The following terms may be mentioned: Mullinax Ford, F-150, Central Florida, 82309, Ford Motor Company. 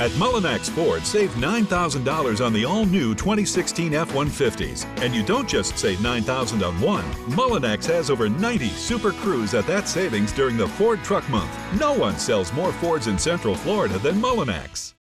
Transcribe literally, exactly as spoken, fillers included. At Mullinax Ford, save nine thousand dollars on the all-new twenty sixteen F one fifty s. And you don't just save nine thousand dollars on one. Mullinax has over ninety Super Crews at that savings during the Ford Truck Month. No one sells more Fords in Central Florida than Mullinax.